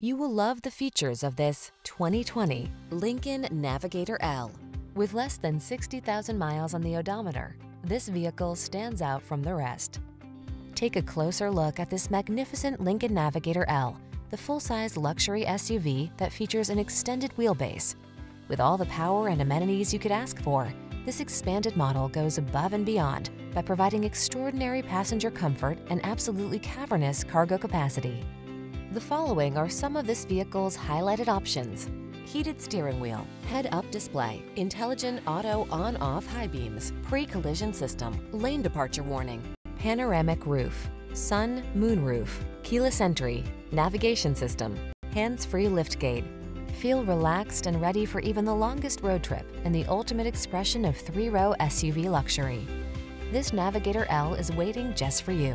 You will love the features of this 2020 Lincoln Navigator L. With less than 60,000 miles on the odometer, this vehicle stands out from the rest. Take a closer look at this magnificent Lincoln Navigator L, the full-size luxury SUV that features an extended wheelbase. With all the power and amenities you could ask for, this expanded model goes above and beyond by providing extraordinary passenger comfort and absolutely cavernous cargo capacity. The following are some of this vehicle's highlighted options: heated steering wheel, head-up display, intelligent auto on-off high beams, pre-collision system, lane departure warning, panoramic roof, sun moon roof, keyless entry, navigation system, hands-free liftgate. Feel relaxed and ready for even the longest road trip and the ultimate expression of three-row SUV luxury. This Navigator L is waiting just for you.